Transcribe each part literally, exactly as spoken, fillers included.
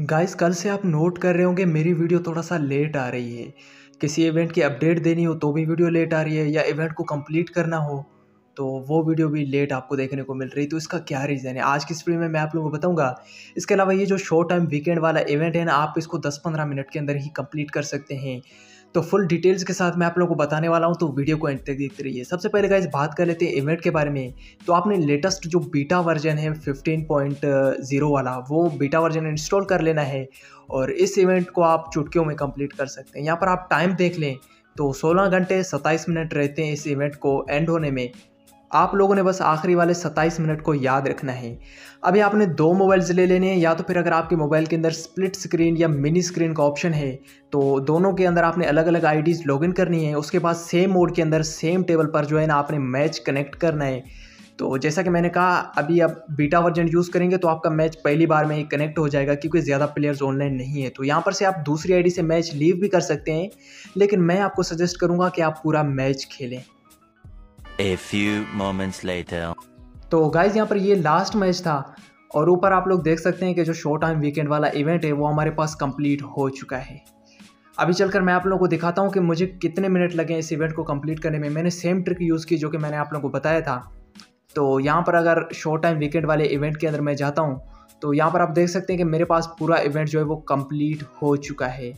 Guys कल से आप नोट कर रहे होंगे मेरी वीडियो थोड़ा सा लेट आ रही है। किसी इवेंट की अपडेट देनी हो तो भी वीडियो लेट आ रही है, या इवेंट को कंप्लीट करना हो तो वो वीडियो भी लेट आपको देखने को मिल रही है। तो इसका क्या रीज़न है, आज की इस वीडियो में मैं आप लोगों को बताऊंगा। इसके अलावा ये जो शॉर्ट टाइम वीकेंड वाला इवेंट है ना, आप इसको दस पंद्रह मिनट के अंदर ही कंप्लीट कर सकते हैं। तो फुल डिटेल्स के साथ मैं आप लोगों को बताने वाला हूं, तो वीडियो को एंड तक देखते रहिए। सबसे पहले गाइस बात कर लेते हैं इवेंट के बारे में। तो आपने लेटेस्ट जो बीटा वर्जन है पंद्रह पॉइंट ज़ीरो वाला, वो बीटा वर्जन इंस्टॉल कर लेना है और इस इवेंट को आप चुटकियों में कंप्लीट कर सकते हैं। यहाँ पर आप टाइम देख लें तो सोलह घंटे सत्ताईस मिनट रहते हैं इस इवेंट को एंड होने में। आप लोगों ने बस आखिरी वाले सत्ताईस मिनट को याद रखना है। अभी आपने दो मोबाइल्स ले लेने हैं, या तो फिर अगर आपके मोबाइल के अंदर स्प्लिट स्क्रीन या मिनी स्क्रीन का ऑप्शन है तो दोनों के अंदर आपने अलग अलग आईडीज़ लॉगिन करनी है। उसके बाद सेम मोड के अंदर सेम टेबल पर जो है ना आपने मैच कनेक्ट करना है। तो जैसा कि मैंने कहा, अभी आप बीटा वर्जन यूज़ करेंगे तो आपका मैच पहली बार में ही कनेक्ट हो जाएगा, क्योंकि ज़्यादा प्लेयर्स ऑनलाइन नहीं है। तो यहाँ पर से आप दूसरी आईडी से मैच लीव भी कर सकते हैं, लेकिन मैं आपको सजेस्ट करूँगा कि आप पूरा मैच खेलें। A few moments later. तो गाइज यहाँ पर ये लास्ट मैच था और ऊपर आप लोग देख सकते हैं कि जो शॉर्ट टाइम वीकेंड वाला इवेंट है वो हमारे पास कंप्लीट हो चुका है। अभी चलकर मैं आप लोगों को दिखाता हूँ कि मुझे कितने मिनट लगे इस इवेंट को कंप्लीट करने में। मैंने सेम ट्रिक यूज़ की जो कि मैंने आप लोगों को बताया था। तो यहाँ पर अगर शॉर्ट टाइम वीकेंड वाले इवेंट के अंदर मैं जाता हूँ तो यहाँ पर आप देख सकते हैं कि मेरे पास पूरा इवेंट जो है वो कंप्लीट हो चुका है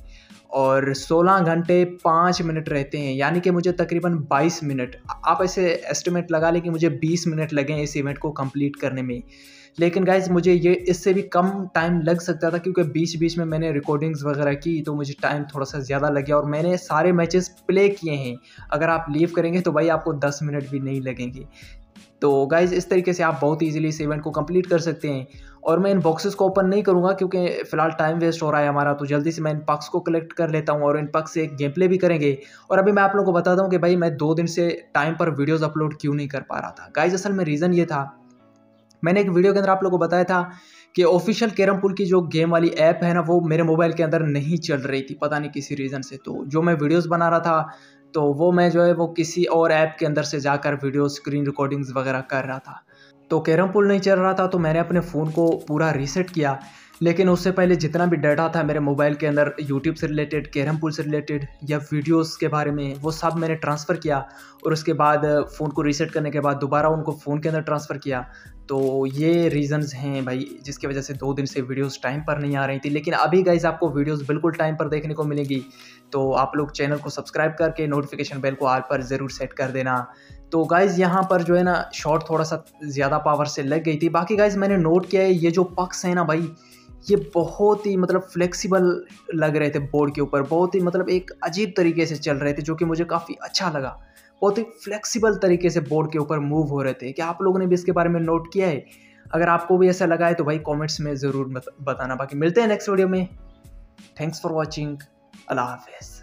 और सोलह घंटे पाँच मिनट रहते हैं, यानी कि मुझे तकरीबन बाईस मिनट, आप ऐसे एस्टिमेट लगा लें कि मुझे बीस मिनट लगे इस इवेंट को कंप्लीट करने में। लेकिन गाइज मुझे ये इससे भी कम टाइम लग सकता था, क्योंकि बीच बीच में मैंने रिकॉर्डिंग्स वगैरह की तो मुझे टाइम थोड़ा सा ज़्यादा लग गया और मैंने सारे मैचेस प्ले किए हैं। अगर आप लीव करेंगे तो भाई आपको दस मिनट भी नहीं लगेंगे। तो गाइज़ इस तरीके से आप बहुत ईजिली इस इवेंट को कंप्लीट कर सकते हैं। और मैं इन बॉक्सेस को ओपन नहीं करूँगा क्योंकि फ़िलहाल टाइम वेस्ट हो रहा है हमारा, तो जल्दी से मैं इन पक्स को कलेक्ट कर लेता हूँ और इन पक्स से एक गेम प्ले भी करेंगे। और अभी मैं आप लोगों को बताता हूँ कि भाई मैं दो दिन से टाइम पर वीडियोस अपलोड क्यों नहीं कर पा रहा था। गाइज असल में रीज़न ये था, मैंने एक वीडियो के अंदर आप लोगों को बताया था कि ऑफिशियल कैरम पूल की जो गेम वाली ऐप है ना, वो मेरे मोबाइल के अंदर नहीं चल रही थी, पता नहीं किसी रीज़न से। तो जो मैं वीडियोस बना रहा था तो वो मैं जो है वो किसी और ऐप के अंदर से जाकर वीडियो स्क्रीन रिकॉर्डिंग्स वगैरह कर रहा था। तो कैरम पूल नहीं चल रहा था, तो मैंने अपने फ़ोन को पूरा रीसेट किया। लेकिन उससे पहले जितना भी डाटा था मेरे मोबाइल के अंदर, यूट्यूब से रिलेटेड, कैरम पूल से रिलेटेड या वीडियोस के बारे में, वो सब मैंने ट्रांसफ़र किया और उसके बाद फ़ोन को रीसेट करने के बाद दोबारा उनको फ़ोन के अंदर ट्रांसफ़र किया। तो ये रीज़न्स हैं भाई जिसकी वजह से दो दिन से वीडियोस टाइम पर नहीं आ रही थी। लेकिन अभी गाइज आपको वीडियोस बिल्कुल टाइम पर देखने को मिलेगी। तो आप लोग चैनल को सब्सक्राइब करके नोटिफिकेशन बेल को आल पर ज़रूर सेट कर देना। तो गाइज़ यहाँ पर जो है ना शॉट थोड़ा सा ज़्यादा पावर से लग गई थी। बाकी गाइज़ मैंने नोट किया है ये जो पक्स है ना भाई, ये बहुत ही मतलब फ्लेक्सिबल लग रहे थे बोर्ड के ऊपर, बहुत ही मतलब एक अजीब तरीके से चल रहे थे जो कि मुझे काफ़ी अच्छा लगा। बहुत ही फ्लेक्सिबल तरीके से बोर्ड के ऊपर मूव हो रहे थे। क्या आप लोगों ने भी इसके बारे में नोट किया है? अगर आपको भी ऐसा लगा है तो भाई कमेंट्स में ज़रूर बताना। बाकी मिलते हैं नेक्स्ट वीडियो में। Thanks for watching. अल्लाह हाफिज़।